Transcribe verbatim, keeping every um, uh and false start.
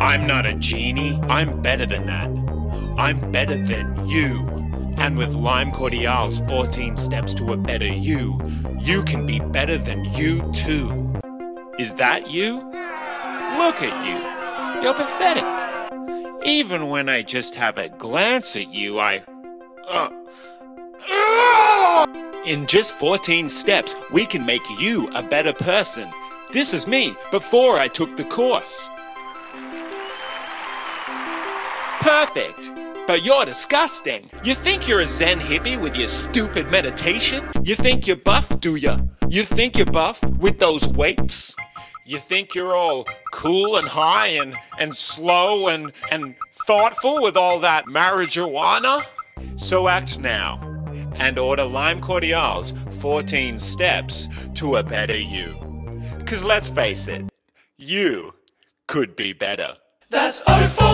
I'm not a genie, I'm better than that. I'm better than you. And with Lime Cordiale's fourteen Steps to a Better You, you can be better than you too. Is that you? Look at you. You're pathetic. Even when I just have a glance at you, I... Uh... Uh... In just fourteen steps, we can make you a better person. This is me, before I took the course. Perfect, but you're disgusting. You think you're a Zen hippie with your stupid meditation? You think you're buff, do ya? You think you're buff with those weights? You think you're all cool and high and, and slow and, and thoughtful with all that marijuana? So act now and order Lime Cordiale's fourteen Steps to a Better You. 'Cause let's face it, you could be better. That's oh four